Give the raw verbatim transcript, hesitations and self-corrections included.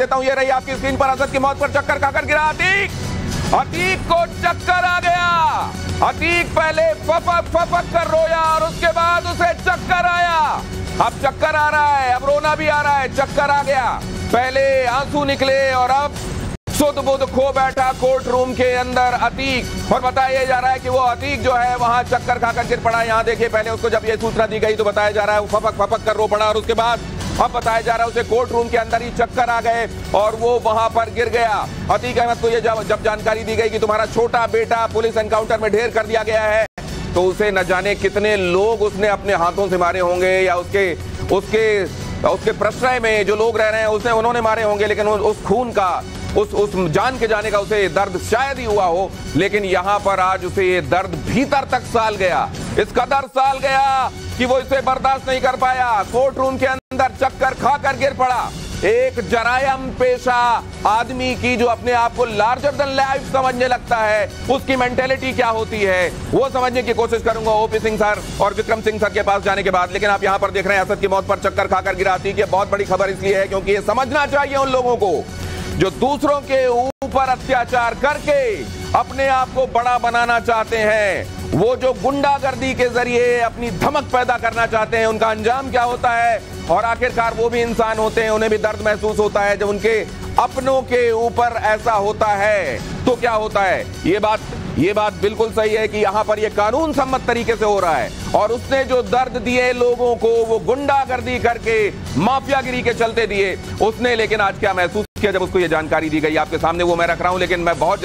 देता हूं, ये रही आपकी स्क्रीन पर। असद की मौत पर चक्कर खाकर गिरा अतीक। अतीक को चक्कर आ गया। अतीक पहले फपक फपक कर रोया और उसके बाद उसे चक्कर आया। अब चक्कर आ रहा है, अब रोना भी आ रहा है, चक्कर आ गया। पहले आंसू निकले और अब सुध बुध खो बैठा कोर्ट रूम के अंदर अतीक। और बताया जा रहा है कि वो अतीक जो है वहां चक्कर खाकर गिर पड़ा। यहाँ देखिए, पहले उसको जब ये सूचना दी गई तो बताया जा रहा है वो फपक फपक कर रो पड़ा और उसके बाद अब बताया जा रहा है उसे कोर्ट रूम के अंदर ही चक्कर आ गए और वो वहां पर गिर गया। अतीक अहमद को ये जब जानकारी दी गई कि तुम्हारा छोटा बेटा पुलिस एनकाउंटर में ढेर कर दिया गया है, तो उसे न जाने कितने लोग उसने अपने हाथों से मारे होंगे या उसके उसके उसके प्रश्रय में जो लोग रह रहे हैं उसने उन्होंने मारे होंगे। लेकिन उस खून का, उस उस जान के जाने का उसे दर्द शायद ही हुआ हो, लेकिन यहाँ पर आज उसे ये दर्द भीतर तक साल गया, इस कदर साल गया कि वो इसे बर्दाश्त नहीं कर पाया। कोर्ट रूम के अंदर चक्कर खाकर गिर पड़ा। एक जरायम पेशा आदमी की जो अपने आप को लार्जर देन लाइफ समझने लगता है, उसकी मेंटेलिटी क्या होती है वो समझने की कोशिश करूंगा ओपी सिंह सर और विक्रम सिंह सर के पास जाने के बाद। लेकिन आप यहां पर देख रहे हैं असद की मौत पर चक्कर खाकर गिरा अतीक। ये बहुत बड़ी खबर इसलिए है क्योंकि ये समझना चाहिए उन लोगों को जो दूसरों के ऊपर अत्याचार करके अपने आप को बड़ा बनाना चाहते हैं, वो जो गुंडागर्दी के जरिए अपनी धमक पैदा करना चाहते हैं, उनका अंजाम क्या होता है। और आखिरकार वो भी इंसान होते हैं, उन्हें भी दर्द महसूस होता है जब उनके अपनों के ऊपर ऐसा होता है तो क्या होता है। ये बात ये बात बिल्कुल सही है कि यहाँ पर ये कानून सम्मत तरीके से हो रहा है और उसने जो दर्द दिए लोगों को वो गुंडागर्दी करके माफियागिरी के चलते दिए उसने। लेकिन आज क्या महसूस किया जब उसको ये जानकारी दी गई आपके सामने वो मैं रख रहा हूँ, लेकिन मैं बहुत